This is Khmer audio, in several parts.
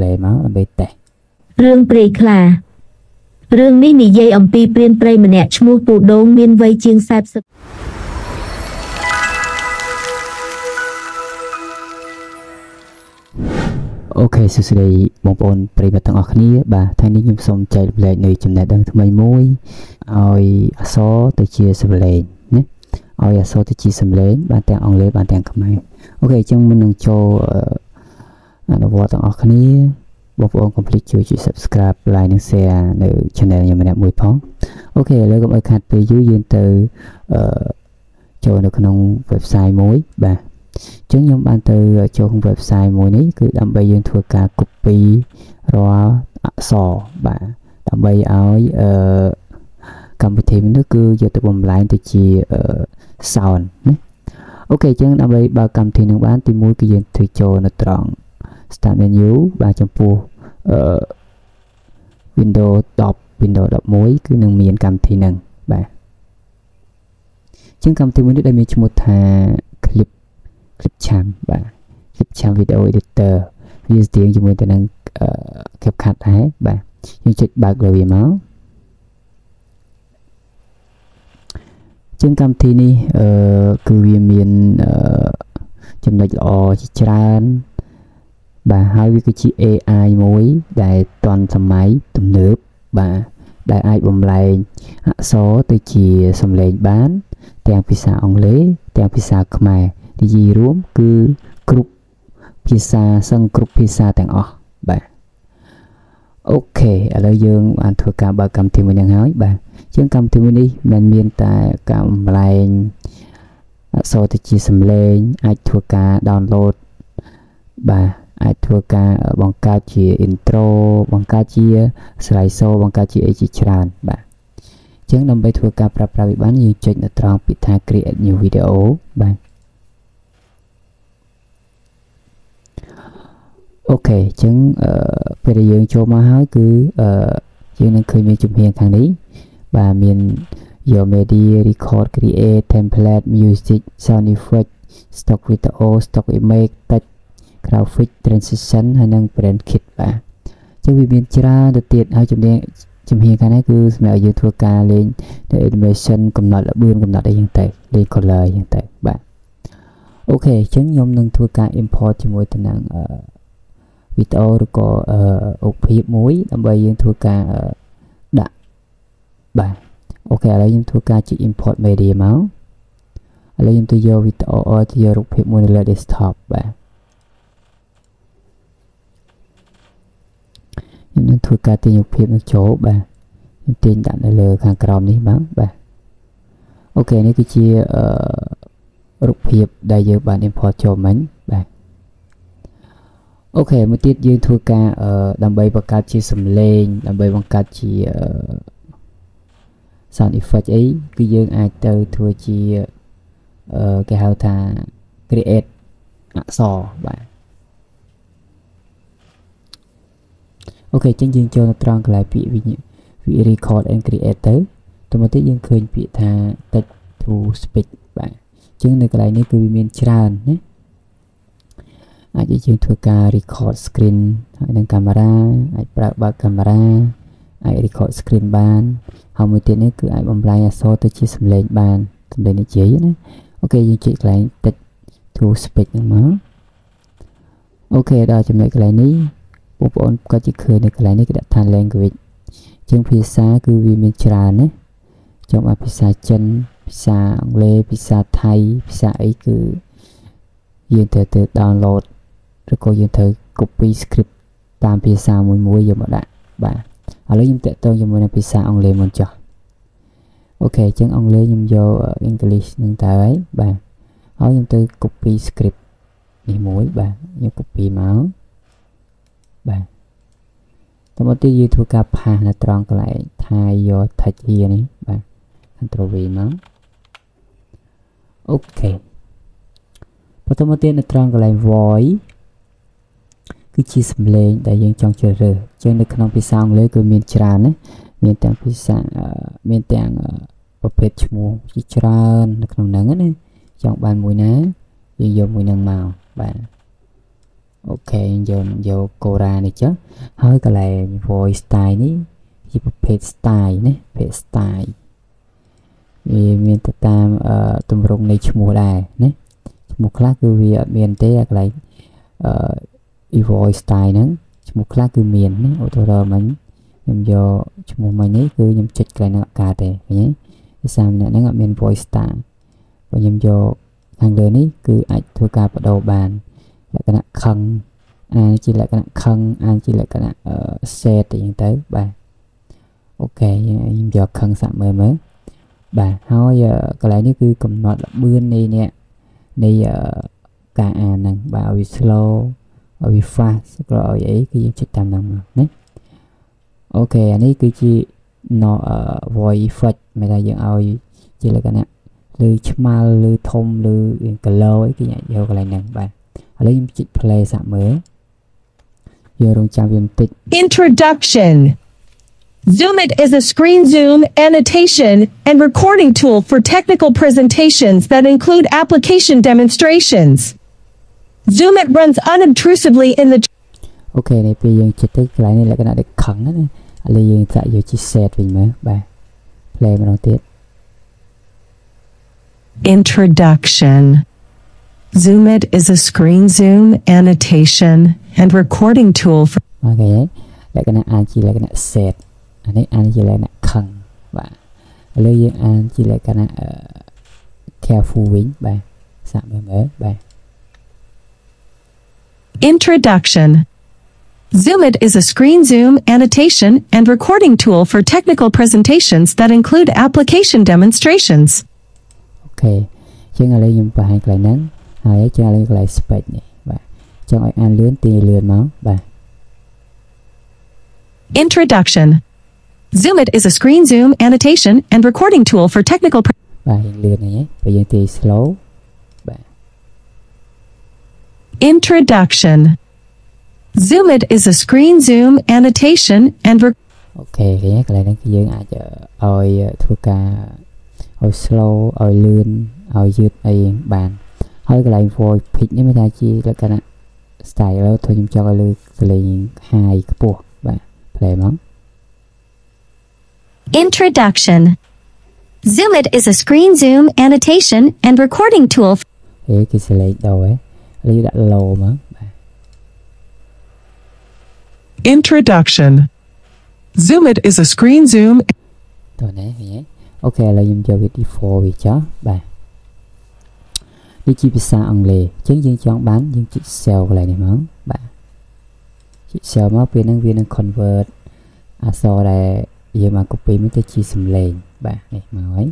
play មកដើម្បីតេរឿងព្រៃខ្លារឿងនេះនិយាយអំពីព្រានព្រៃម្នាក់ឈ្មោះពូដូងមានវ័យជាង 40 អូខេ សួស្តីបងប្អូនប្រិយមិត្តទាំងអស់គ្នាបាទថ្ងៃនេះខ្ញុំសូមចែករំលែកនៅចំណេះដឹងថ្មីមួយឲ្យអក្សរទៅជាសម្លេង ឲ្យអក្សរទៅជាសម្លេងបានទាំងអង់គ្លេសបានទាំងខ្មែរអូខេអញ្ចឹងមុននឹងចូលអនុវត្តទាំងអស់គ្នាបងប្អូនកុំភ្លេចជួយ Subscribe Like និង Share នៅ Channel ខ្ញុំម្នាក់មួយផងអូខេឥឡូវកុំឲ្យខាត់ពេលយូរយើងទៅចូលនៅក្នុង website មួយបាទអញ្ចឹងខ្ញុំបានទៅចូលក្នុង website មួយនេះគឺដើម្បីយើងធ្វើការ copy រាល់អក្សរបាទដើម្បីឲ្យ កម្មវិធីនេះគឺយកទៅបំលែងទៅជា sound ណាអូខេអញ្ចឹងដើម្បីបើកកម្មវិធីនឹងបានទីមួយគឺយើងត្រូវចូលនៅត្រង់ start menu បាទចំពោះ Windows 10 Windows 11 គឺនឹងមានកម្មវិធីនឹងបាទអញ្ចឹងកម្មវិធីមួយនេះដែលមានឈ្មោះថា Clipchamp បាទ Clipchamp Video Editor វាស្ទៀងជាមួយទៅនឹង CapCut ដែរបាទយើងចុចបើកលើវាមក ជាងកម្មវិធីនេះគឺវាមានចំណុចល្អជាច្រើនបាទហើយវាគឺជា AI មួយដែលទាន់សម័យទំនើបបាទដែលអាចបំលែងអក្សរទៅជាសម្លេងបានទាំងភាសាអង់គ្លេសទាំងភាសាខ្មែរនិយាយរួមគឺគ្រប់ភាសាសឹងគ្រប់ភាសាទាំងអស់បាទអូខេឥឡូវយើងបានធ្វើការបើកកម្មវិធីមួយនឹងហើយបាទ ជាងកម្មវិធីមួយនេះមិនមានតែការបំលែងអក្សរទៅជាសម្លេងអាចធ្វើការ download បាទអាចធ្វើការបង្កើតជា intro បង្កើតជា slideshow បង្កើតជា អី ជា ច្រើនបាទអញ្ចឹងដើម្បីធ្វើការប្រើប្រាស់វាបានយើងចុចនៅត្រង់ពាក្យថា create new video បាទអូខេអញ្ចឹងពេលដែលយើងចូលមកហើយគឺយើងនឹងឃើញមានជំហានខាងនេះ បាទមាន your media record create template music sound effect stock video stock image text graphic transition ហើយនិង brand kit បាទអញ្ចឹងវាមានច្រើនទៅទៀតហើយជំហានខាងនេះគឺសម្រាប់យើងធ្វើការលេង animation កំណត់ល្បឿនកំណត់អីហ្នឹងតែលេង color ហ្នឹងតែបាទអូខេអញ្ចឹងខ្ញុំនឹងធ្វើការ import ជាមួយទៅនឹង video ឬក៏ OPF មួយដើម្បីយើងធ្វើការ បាទអូខេឥឡូវខ្ញុំធ្វើការចុច import media មកឥឡូវខ្ញុំទៅយក video ទៅយក រូបភាព មួយនៅលើ desktop បាទខ្ញុំនឹងធ្វើការទាញរូបភាពមកចូលបាទខ្ញុំទាញដាក់នៅលើខាងក្រោមនេះមកបាទអូខេនេះគឺជា រូបភាពដែលយើងបាន import ចូលមិញបាទអូខេមួយទៀតយើងធ្វើការ ដើម្បីបង្កើតជាសម្លេងដើម្បីបង្កើតជា sound effect អីគឺយើងអាចទៅធ្វើជាគេហៅថា create អក្សរបាទអូខេអញ្ចឹងយើងចូលទៅត្រង់កន្លែងពាក្យ record and create ទៅតាមទៀតយើងឃើញពាក្យថា text to speech បាទអញ្ចឹងនៅកន្លែងនេះគឺវាមានច្រើនណាអាចយើងធ្វើការ record screen ហើយនឹងកាមេរ៉ាអាចប្រើកាមេរ៉ា អាចrecord screen បានហើយមួយទៀតនេះគឺអាចបំលែងអក្សរទៅជាសម្លេងបានសម្លេងនិយាយណាអូខេយើងចុចកន្លែង text to speech ហ្នឹងមកអូខេដល់ចំណុចកន្លែងនេះបងប្អូនក៏ជិះឃើញនៅកន្លែងនេះគេដាក់ថា language អញ្ចឹងភាសាគឺវាមានច្រើនណាចាំភាសាចិនភាសាអង់គ្លេសភាសាថៃភាសាអីគឺយើងត្រូវ download ឬក៏យើងត្រូវ copy script តាមភាសាមួយៗយកមកដាក់បាទ ឥឡូវខ្ញុំតាក់ទងជាមួយនឹងភាសាអង់គ្លេសមុនចុះអូខេអញ្ចឹងអង់គ្លេសខ្ញុំយក English ហ្នឹងតើហើយបាទហើយខ្ញុំទៅ copy script នេះមួយបាទខ្ញុំ copy មកបាទតាមមកទៀតយើងធ្វើការផាសនៅត្រង់កន្លែង Thai your text here នេះបាទ Ctrl V មកអូខេបន្តមកទៀតនៅត្រង់កន្លែង voice គឺជាសម្លេងដែលយើងចង់ជ្រើសរើសអញ្ចឹងនៅក្នុងភាសាអង់គ្លេសគឺមានច្រើនណាមានទាំងប្រភេទឈ្មោះជាច្រើននៅក្នុងហ្នឹងណាចង់បានមួយណាយើងយកមួយហ្នឹងមកបាទ ok យកយកកូរ៉ានេះចឹងហើយកន្លែង voice style នេះជា page style នេះ page style វាមានទៅតាមទម្រង់នៃឈ្មោះដែរណាឈ្មោះខ្លះគឺវាអត់មានទេអាកន្លែង voice style ហ្នឹងឈ្មោះខ្លះគឺមានណាឧទាហរណ៍មិញខ្ញុំយកឈ្មោះមិញនេះគឺខ្ញុំចុចកន្លែងហ្នឹងអត់កើតទេឃើញទេដូចសារម្នាក់ហ្នឹងអត់មាន voice style បើខ្ញុំយកខាងលើនេះគឺអាចធ្វើការបដូរបាន លក្ខណៈខឹងអានជាលក្ខណៈ set ទៅយើងទៅបាទអូខេខ្ញុំយកខឹងសាក់មើលមើលបាទហើយកន្លែងនេះគឺកំណត់ល្បឿននៃការអានហ្នឹងបាទឲ្យ slow ឲ្យ fast ក៏ឲ្យអីគឺយើងចិត្តតាមហ្នឹងណាអូខេអានេះគឺជា voice effect មានតែយើងឲ្យជាលក្ខណៈឬឆ្មាល់ឬធំឬកឡោអីគេយកកន្លែងហ្នឹងបាទ Introduction. ZoomIt is a screen zoom, annotation, and recording tool for technical presentations that include application demonstrations. ZoomIt runs unobtrusively in the. Okay, này bây giờ chích tới cái này là cái nào để khẳng đó nè. Bây giờ sẽ vô chích set mình mới. Bài play mà đầu tiên. Introduction. ZoomIt is a screen zoom, annotation, and recording tool for. Okay, like an anti like an set, and an anti like an kung, but a little anti like an careful wing by Sam by. Introduction. ZoomIt is a screen zoom, annotation, and recording tool for technical presentations that include application demonstrations. Okay, you're going to like ហើយចង់លេងកន្លែង space នេះបាទចង់ឲ្យអានលឿនទីលឿនមកបាទ Introduction. ZoomIt is a screen zoom, annotation, and recording tool for technical បាទលឿននេះបើយើងទី slow បាទ Introduction. ZoomIt is a screen zoom, annotation, and អូខេកន្លែងនេះគឺយើងអាចឲ្យធ្វើការឲ្យ slow ឲ្យលឿនឲ្យយឺតអីបាន ហើយកន្លែង voice pitch នេះមានថាជាលក្ខណៈ style ទៅខ្ញុំចង់ឲ្យលើកលេងហាយខ្ពស់បាទ play មក Introduction. ZoomIt is a screen zoom, annotation, and recording tool. គេសេលេងដល់ហ៎លើដាក់ low មក Introduction. ZoomIt is a screen zoom តោះនេះអូខេឥឡូវខ្ញុំយក default វាចោះបាទ ជាភាសាអង់គ្លេសអញ្ចឹងយើងចង់បានយើងជិះ cell កន្លែងនេះមកបាទជិះ cell មកពេលហ្នឹងវានឹង convert អក្សរដែលយើងមក copy នេះទៅជាសំឡេងបាទនេះមកហើយ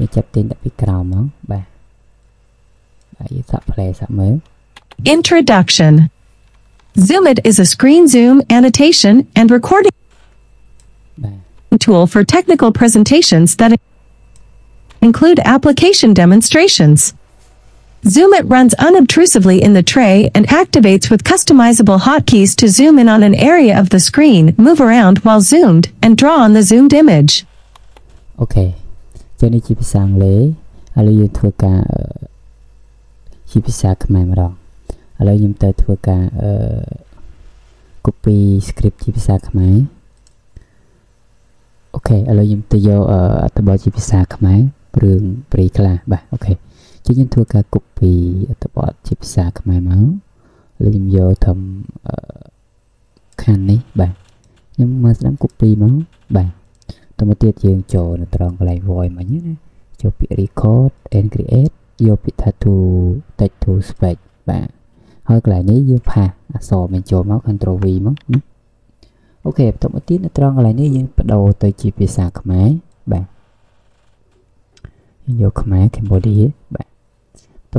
យើងចាប់ទាញដាក់ពីក្រោមមកបាទបាទយើងសាក់ play សាក់មើល Introduction. ZoomIt is a screen zoom, annotation, and recording tool for technical presentations that include application demonstrations. ZoomIt runs unobtrusively in the tray and activates with customizable hotkeys to zoom in on an area of the screen, move around while zoomed, and draw on the zoomed image. Okay. Copy script Okay. យើងធ្វើការ copy អត្ថបទជាភាសាខ្មែរមកលើខ្ញុំយកធំខាងនេះបាទខ្ញុំមកស្ដាប់ copy មកបាទបន្តមកទៀតយើងចូលនៅត្រង់កន្លែង voice មិញណាចូល ពាក្យ record and create យក ពាក្យ ថា to text to speech បាទហើយកន្លែងនេះយើងផាសអក្សរបញ្ចូលមក control V មក អូខេ បន្តមកទៀតនៅត្រង់កន្លែងនេះយើងបដូរទៅជាភាសាខ្មែរបាទយកខ្មែរ Cambodia បាទ តើ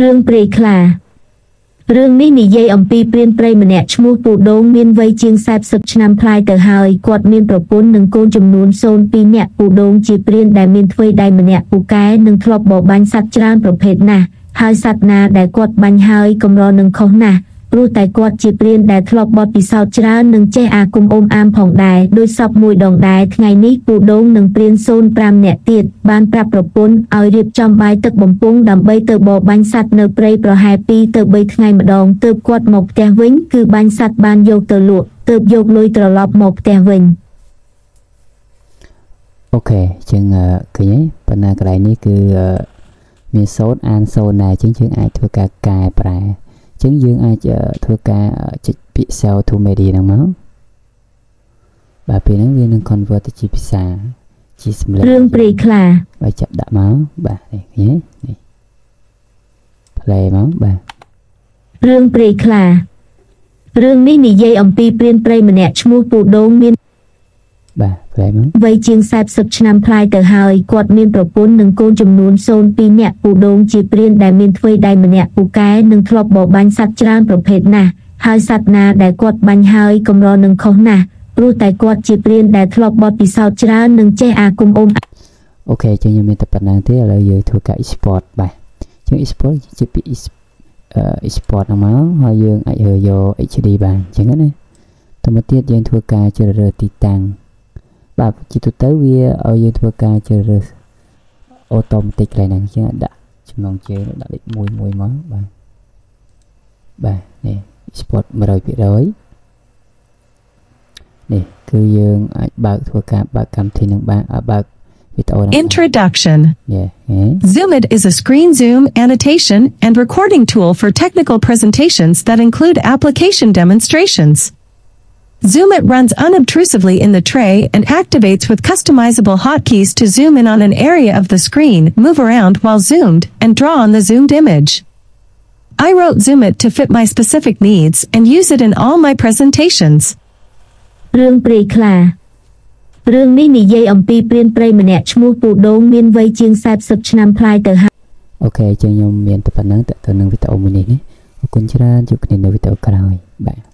រឿងព្រៃខ្លា រឿងនេះនិយាយអំពីព្រានប្រិយម្នាក់ឈ្មោះពូដូងមានវ័យជាង40ឆ្នាំប្លាយទៅហើយគាត់មានប្រពន្ធនិងកូនចំនួន02នាក់ពូដូងជាព្រានដែលមានធ្វើដៃម្នាក់ពូកែនិងធ្លាប់បរបាញ់សត្វច្រើនប្រភេទណាស់ហើយសត្វណាដែលគាត់បាញ់ហើយកម្រនឹងខុសណាស់ព្រោះតែគាត់ជាព្រានដែលធ្លាប់បទពិសោធន៍ច្រើននិងចេះអាគមអ៊ំអាមផងដែរដោយសពមួយដងដែរថ្ងៃនេះពូដូងនិងព្រាន05នាក់ទៀតបានប្រាប់ប្រពន្ធឲ្យរៀបចំបាយទឹកបំពង់ដើម្បីទៅបរបាញ់សត្វនៅព្រៃប្រហែល2ទៅ3ថ្ងៃម្ដងទើបគាត់មកផ្ទះវិញគឺបាញ់សត្វបានយកទៅលក់ទើបយកលុយត្រឡប់មកផ្ទះវិញអូខេចឹងឃើញបណ្ណាកន្លែងនេះគឺមានសូនអានសូនដែរចឹងយើងអាចធ្វើការកែប្រែចឹងយើងអាចធ្វើការចុចពាក្យ Sell to Media ហ្នឹងមកបាទពេលហ្នឹងវានឹង convert ទៅជាភាសាជាសម្លេងរឿងព្រៃខ្លាបើចាប់ដាក់មកបាទនេះឃើញនេះ play មកបាទរឿងព្រៃខ្លារឿងនេះនិយាយអំពីព្រានព្រៃម្នាក់ឈ្មោះពូដូងមានបាទផ្លែហ្នឹងវ័យជាង40ឆ្នាំប្លាយទៅហើយគាត់មានប្រពន្ធនិងកូនចំនួន02នាក់ពូដូងជាព្រានដែលមានធ្វើដៃម្នាក់ពូកែនិងធ្លាប់បរបាញ់សត្វច្រើនប្រភេទណាស់ហើយសត្វណាដែលគាត់បាញ់ហើយកម្រនឹងខុសណាស់ព្រោះតែគាត់ជាព្រានដែលធ្លាប់បទពិសោធន៍ច្រើននិងចេះអាគមអ៊ំអូខេចឹងខ្ញុំមានតែប៉ុណ្ណឹងទេឥឡូវយើងធ្វើការ export បាទចឹង export ជាពាក្យ export ហ្នឹងមកហើយយើងអាចរើយក HD បានចឹងណាតទៅទៀតយើងធ្វើការជ្រើសរើសទីតាំងបាទជាទូទៅវាឲ្យយើងធ្វើការជ្រើសរើសអូតូម៉ាទិកឡើងហ្នឹងចឹងដាក់ចំណងជើងដាក់លេខ1 1មកបាទបាទនេះ export 100% នេះគឺយើងអាចបើកធ្វើការបើកកម្មវិធីនឹងបានបើកវីដេអូហ្នឹង Introduction ZoomIt is a screen zoom annotation and recording tool for technical presentations that include application demonstrations ZoomIt runs unobtrusively in the tray and activates with customizable hotkeys to zoom in on an area of the screen, move around while zoomed, and draw on the zoomed image. I wrote ZoomIt to fit my specific needs and use it in all my presentations. រឿងព្រៃខ្លារឿងនេះនិយាយអំពីព្រានព្រៃម្នាក់ឈ្មោះពូដូងមានវ័យជាង40ឆ្នាំប្លាយទៅហើយអូខេចឹងខ្ញុំមានតែប៉ុណ្្នឹងតើទៅនឹងវីដេអូមួយនេះអរគុណច្រើនជួបគ្នានៅវីដេអូក្រោយបាទ